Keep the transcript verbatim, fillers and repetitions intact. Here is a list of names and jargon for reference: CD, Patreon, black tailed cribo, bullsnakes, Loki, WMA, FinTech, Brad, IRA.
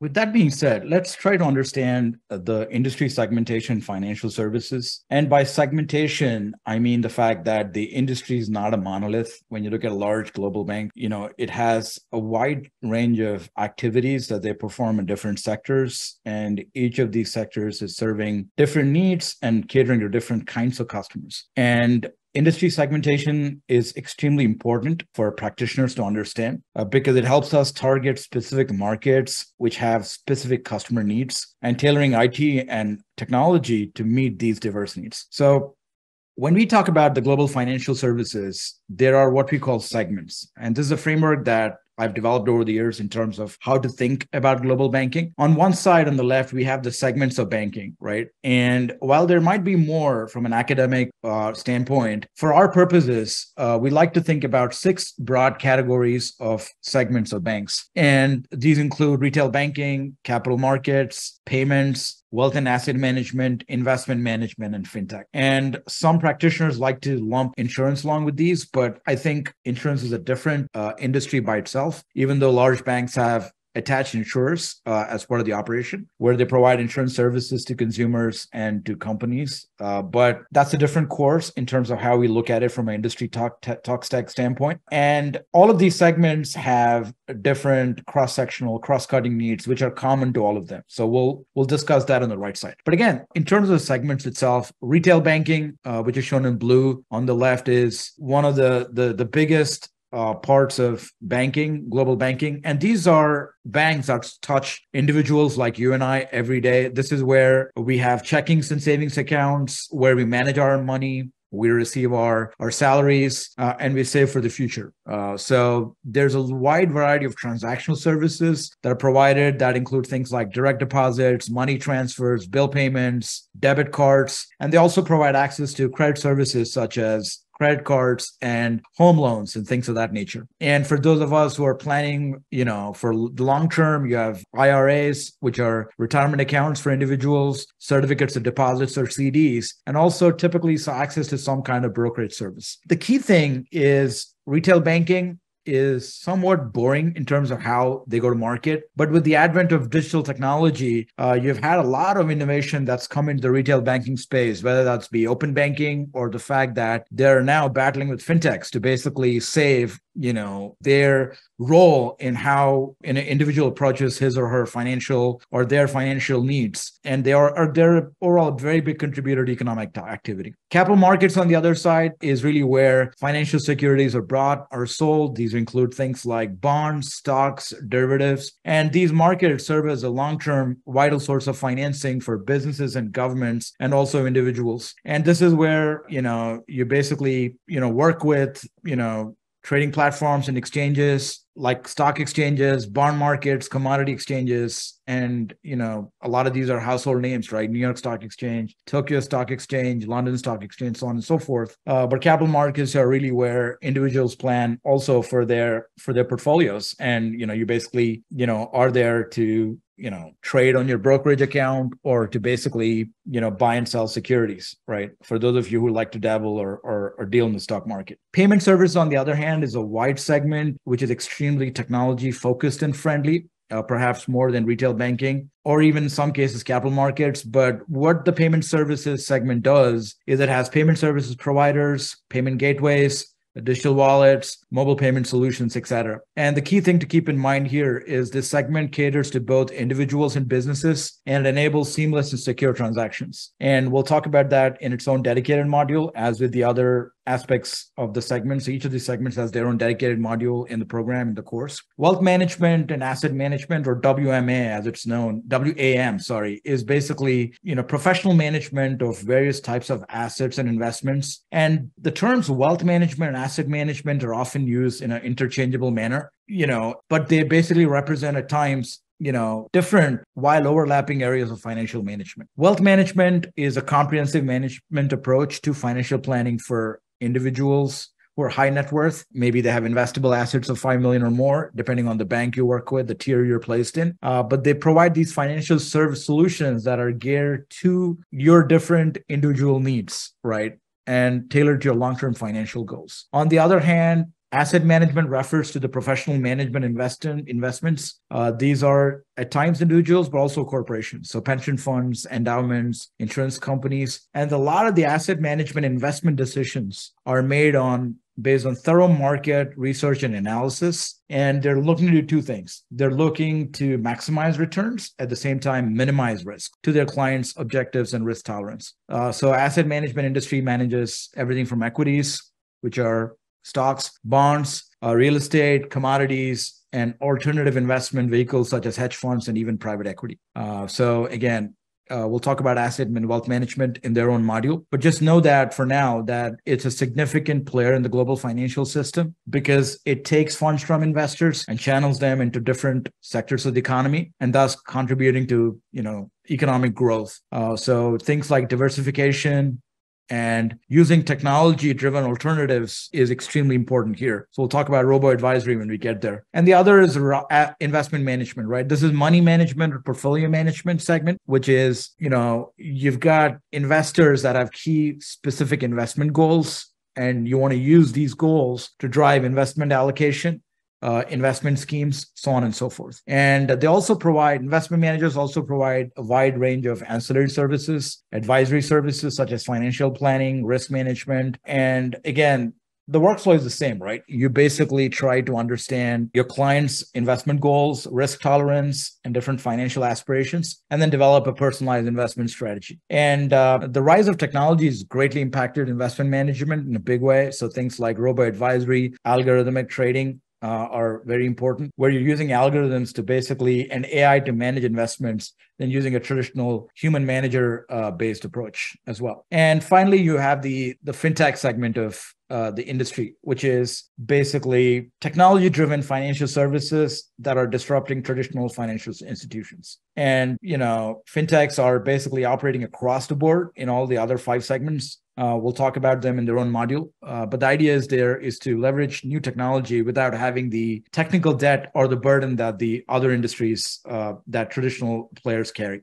With that being said, let's try to understand the industry segmentation in financial services. And by segmentation, I mean the fact that the industry is not a monolith. When you look at a large global bank, you know, it has a wide range of activities that they perform in different sectors. And each of these sectors is serving different needs and catering to different kinds of customers. And industry segmentation is extremely important for practitioners to understand uh, because it helps us target specific markets which have specific customer needs and tailoring I T and technology to meet these diverse needs. So when we talk about the global financial services, there are what we call segments. And this is a framework that I've developed over the years in terms of how to think about global banking. On one side, on the left, we have the segments of banking, right? And while there might be more from an academic uh, standpoint, for our purposes, uh, we like to think about six broad categories of segments of banks. And these include retail banking, capital markets, payments, wealth and asset management, investment management, and FinTech. And some practitioners like to lump insurance along with these, but I think insurance is a different uh, industry by itself, even though large banks have attached insurers uh, as part of the operation, where they provide insurance services to consumers and to companies. Uh, but that's a different course in terms of how we look at it from an industry talk, t- talk stack standpoint. And all of these segments have different cross-sectional, cross-cutting needs, which are common to all of them. So we'll we'll discuss that on the right side. But again, in terms of segments itself, retail banking, uh, which is shown in blue on the left, is one of the the, the biggest Uh, parts of banking, global banking. And these are banks that touch individuals like you and I every day. This is where we have checkings and savings accounts, where we manage our money, we receive our, our salaries, uh, and we save for the future. Uh, so there's a wide variety of transactional services that are provided that include things like direct deposits, money transfers, bill payments, debit cards, and they also provide access to credit services such as credit cards and home loans and things of that nature. And for those of us who are planning, you know, for the long term, you have I R As, which are retirement accounts for individuals, certificates of deposits or C Ds, and also typically access to some kind of brokerage service. The key thing is retail banking is somewhat boring in terms of how they go to market. But with the advent of digital technology, uh, you've had a lot of innovation that's come into the retail banking space, whether that's be open banking or the fact that they're now battling with fintechs to basically save, you know, their role in how an individual approaches his or her financial or their financial needs. And they are, are they're overall a very big contributor to economic activity. Capital markets on the other side is really where financial securities are bought or sold. These include things like bonds, stocks, derivatives. And these markets serve as a long-term vital source of financing for businesses and governments and also individuals. And this is where, you know, you basically, you know, work with, you know, trading platforms and exchanges like stock exchanges, bond markets, commodity exchanges, and, you know, a lot of these are household names, right? New York Stock Exchange, Tokyo Stock Exchange, London Stock Exchange, so on and so forth. Uh, but capital markets are really where individuals plan also for their for their portfolios, and, you know, you basically, you know, are there to, you know, trade on your brokerage account or to basically, you know, buy and sell securities, right? For those of you who like to dabble or or, or deal in the stock market. Payment service, on the other hand, is a wide segment, which is extremely technology focused and friendly, uh, perhaps more than retail banking, or even in some cases capital markets. But what the payment services segment does is it has payment services providers, payment gateways, digital wallets, mobile payment solutions, et cetera. And the key thing to keep in mind here is this segment caters to both individuals and businesses, and it enables seamless and secure transactions. And we'll talk about that in its own dedicated module, as with the other aspects of the segments. So each of these segments has their own dedicated module in the program, in the course. Wealth management and asset management, or W M A as it's known, W A M, sorry, is basically, you know, professional management of various types of assets and investments. And the terms wealth management and asset management are often used in an interchangeable manner, you know, but they basically represent at times, you know, different while overlapping areas of financial management. Wealth management is a comprehensive management approach to financial planning for individuals who are high net worth. Maybe they have investable assets of five million dollars or more, depending on the bank you work with, the tier you're placed in. Uh, but they provide these financial service solutions that are geared to your different individual needs, right? And tailored to your long-term financial goals. On the other hand, Asset management refers to the professional management invest in investments. Uh, these are at times individuals, but also corporations. So pension funds, endowments, insurance companies, and a lot of the asset management investment decisions are made on based on thorough market research and analysis. And they're looking to do two things. They're looking to maximize returns, at the same time, minimize risk to their clients' objectives and risk tolerance. Uh, so asset management industry manages everything from equities, which are stocks, bonds, uh, real estate, commodities, and alternative investment vehicles such as hedge funds and even private equity. Uh, so again, Uh, we'll talk about asset and wealth management in their own module, but just know that for now that it's a significant player in the global financial system because it takes funds from investors and channels them into different sectors of the economy and thus contributing to, you know, economic growth. Uh, so things like diversification and using technology-driven alternatives is extremely important here. So we'll talk about robo-advisory when we get there. And the other is investment management, right? This is money management or portfolio management segment, which is, you know, you've got investors that have key specific investment goals, and you want to use these goals to drive investment allocation, Uh, investment schemes, so on and so forth. And they also provide, investment managers also provide a wide range of ancillary services, advisory services such as financial planning, risk management. And again, the workflow is the same, right? You basically try to understand your client's investment goals, risk tolerance, and different financial aspirations, and then develop a personalized investment strategy. And uh, the rise of technology has greatly impacted investment management in a big way. So things like robo-advisory, algorithmic trading, Uh, are very important, where you're using algorithms to basically an A I to manage investments than using a traditional human manager uh, based approach as well. And finally, you have the, the FinTech segment of uh, the industry, which is basically technology-driven financial services that are disrupting traditional financial institutions. And, you know, FinTechs are basically operating across the board in all the other five segments. Uh, we'll talk about them in their own module. Uh, but the idea is there is to leverage new technology without having the technical debt or the burden that the other industries uh, that traditional players carry.